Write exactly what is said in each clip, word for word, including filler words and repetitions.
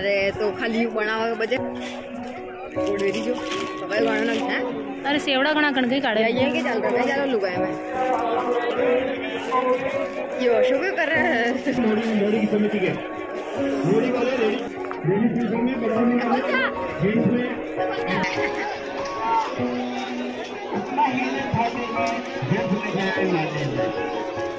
अरे तो खाली बनावा बजे कोडवेरी जो सवाई वाणो ना है अरे सेवड़ा घणा कण गई काढे ये के चल रहा है चलो लुगाए मैं यो शो क्यों कर रहा है मोड़ी मोड़ी समिति के मोड़ी वाले रेडी रेडी फ्यूजन में बदलने वाला हिंस में अपना हिंस खाते में हिंस में जाए माने महिला पार्टी में बच्चे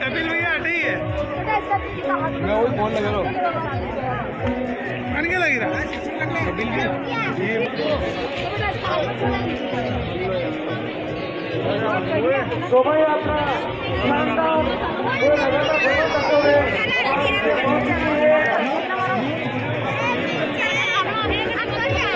कपिल भैया हटी है मैं वही फोन लगा रहा हूँ अनके लगी रहा कपिल भैया शोभा यात्रा शानदार ये लगातार शोभा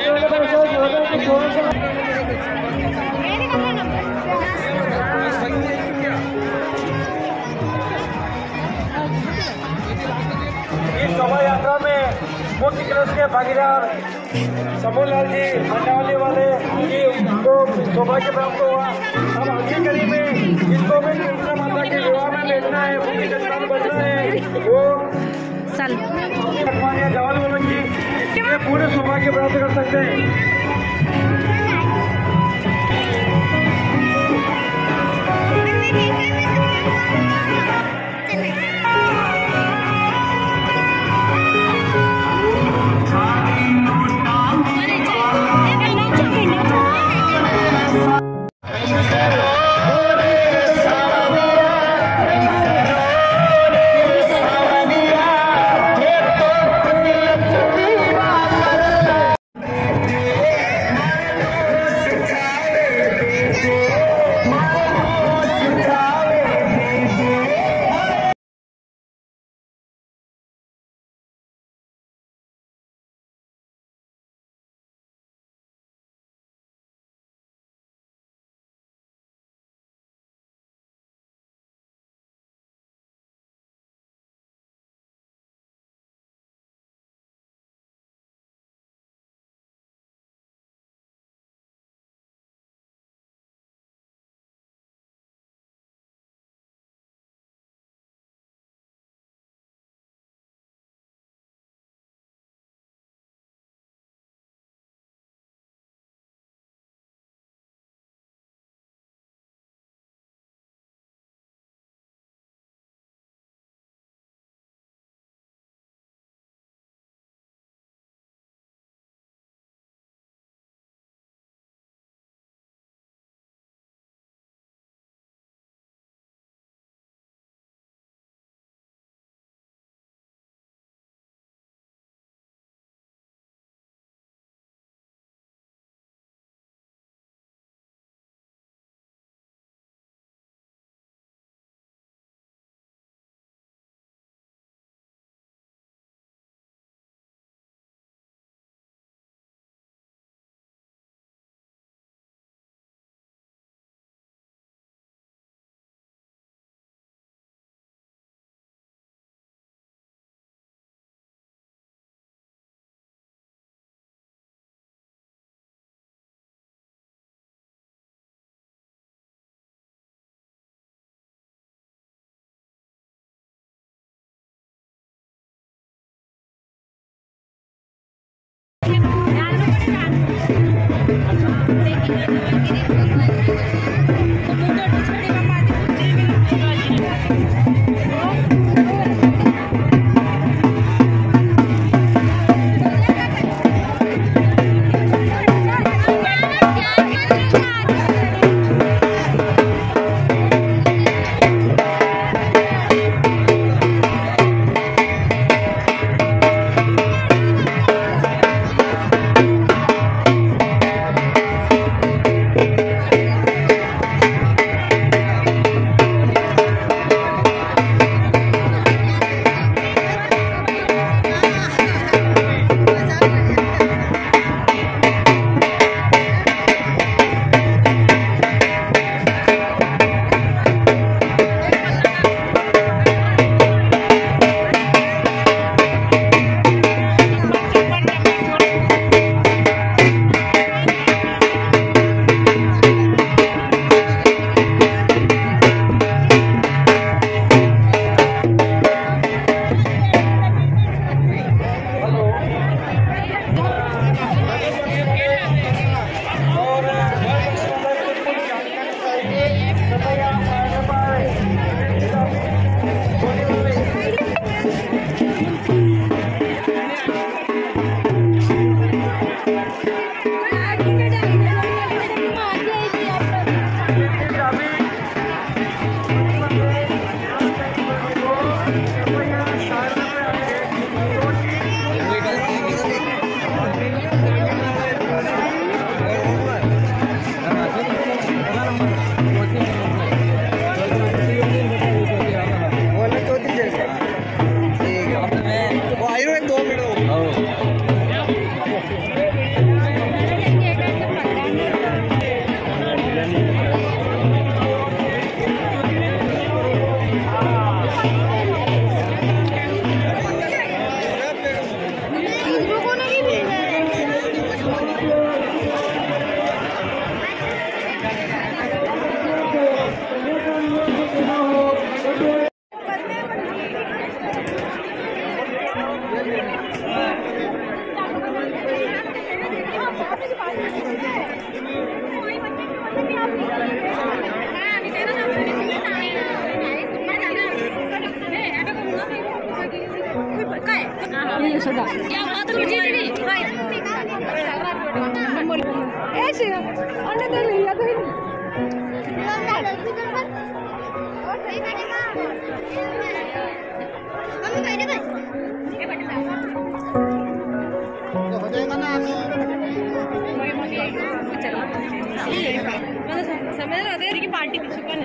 इस शोभा यात्रा में मुख्य क्रम के भागीदार समूहलाल जी मंडाले वाले जी उनको सौभाग्य प्राप्त हुआ। अब आगे कड़ी में जिनको भी तुलसी माता की युवा में बैठना है, भूमि का स्थान बचना है, वो सल जवाल वालों की पूरे सौभाग्य प्राप्त कर सकते हैं। पार्टी चल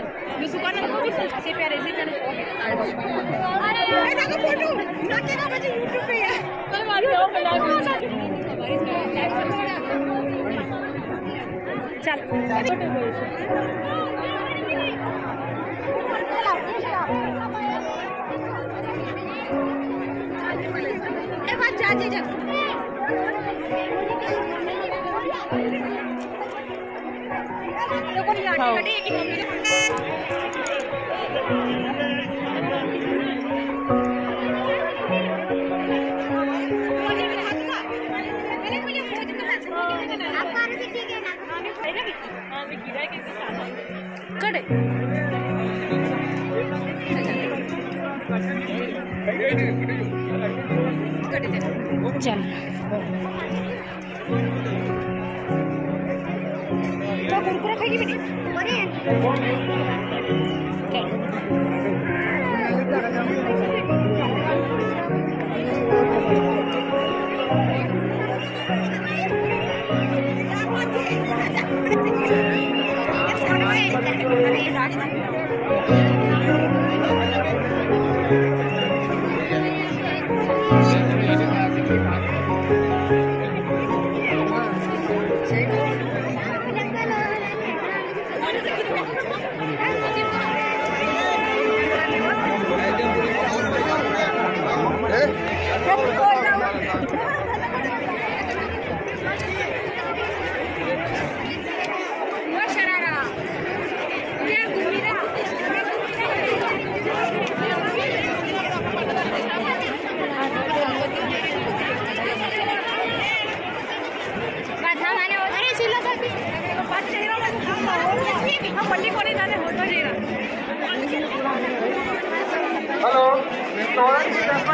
पूरा खाएगी बेटी अरे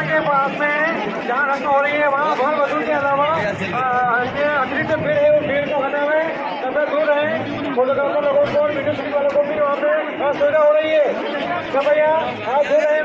के पास में जहाँ रंग हो रही है वहाँ भाल वसूल के अलावा अतिरिक्त भीड़ है वो भीड़ को हटाने में समय दूर है फोटोग्राफर लोगों को और वीडियो शूटिंग वालों को भी वहाँ पे सुविधा हो रही है। सब भैया आप दूर रहे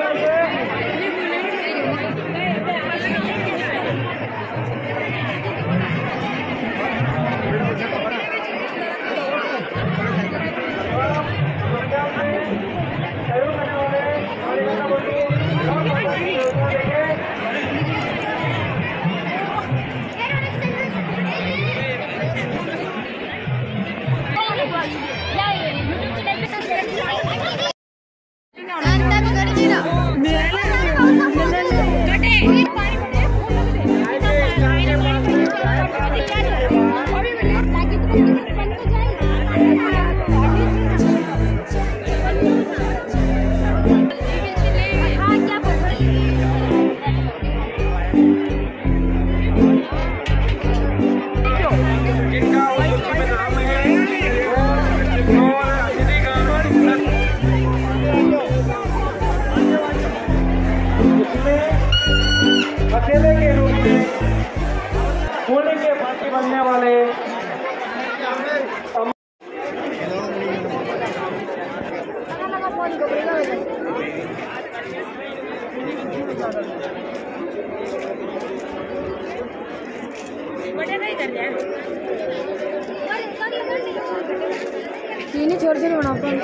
छोड़ से बना नहीं बोलते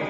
हैं।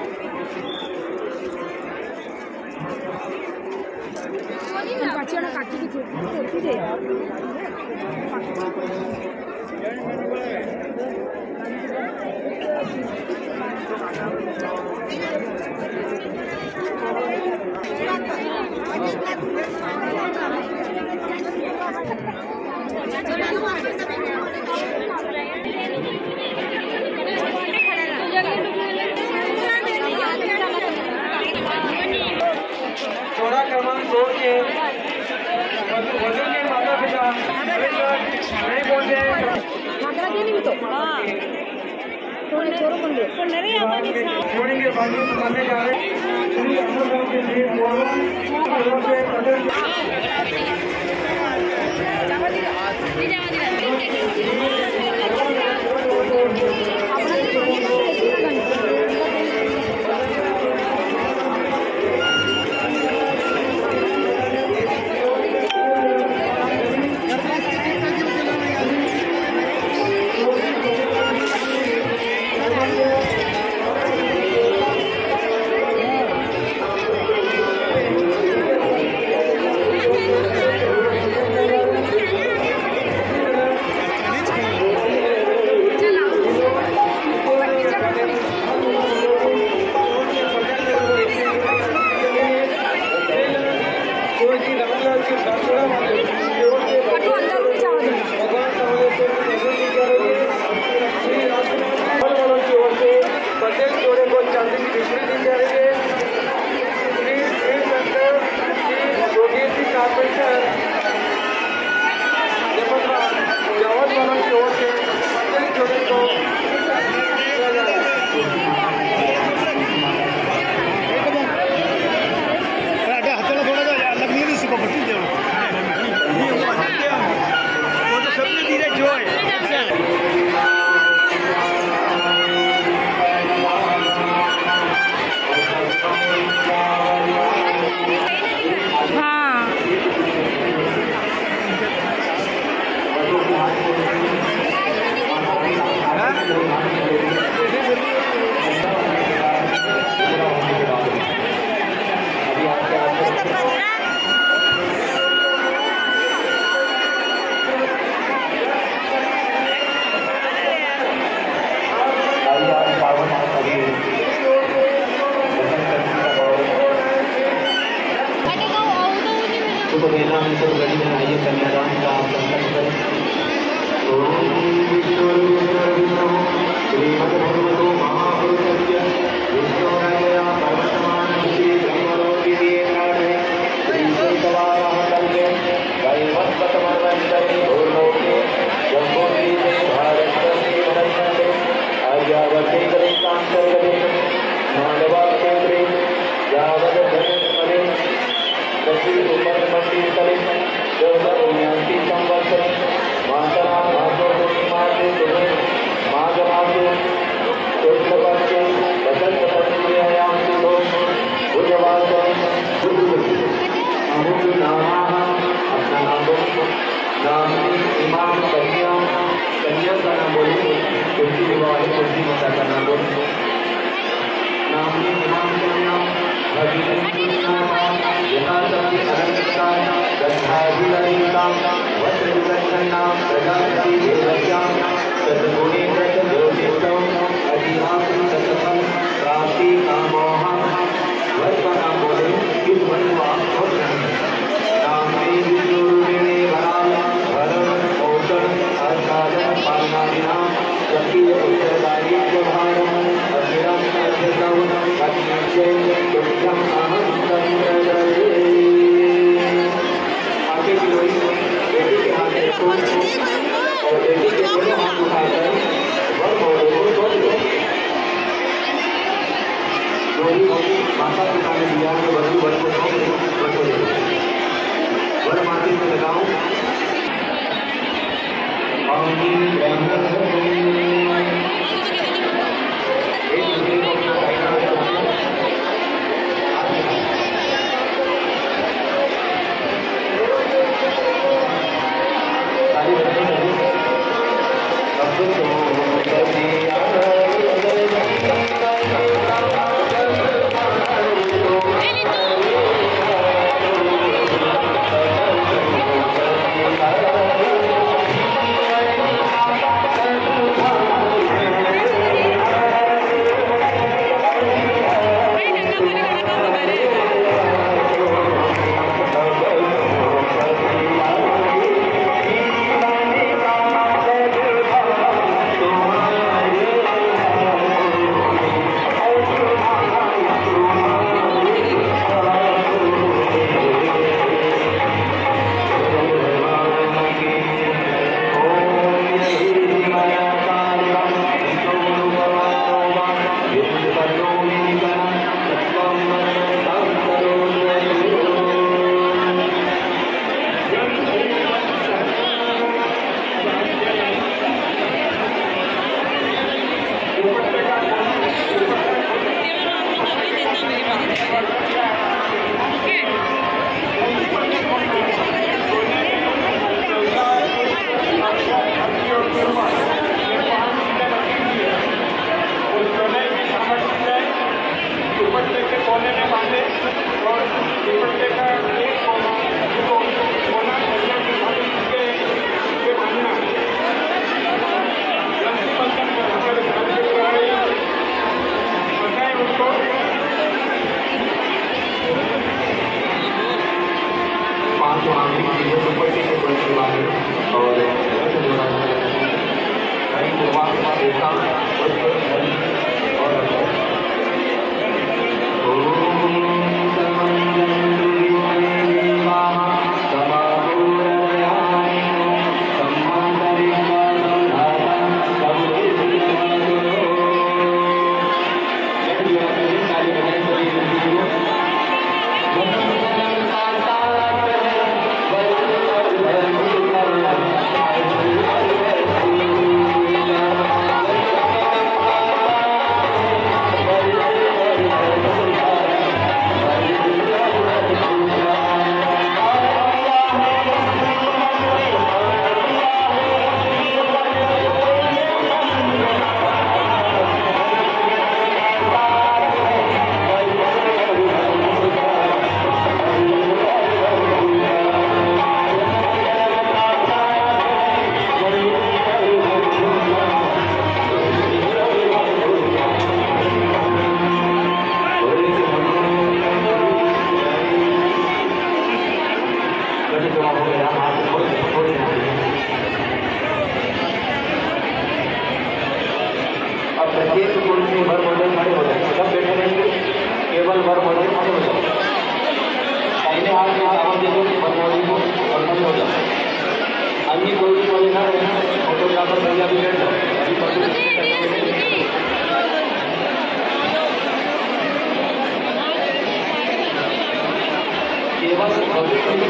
तो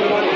Gracias.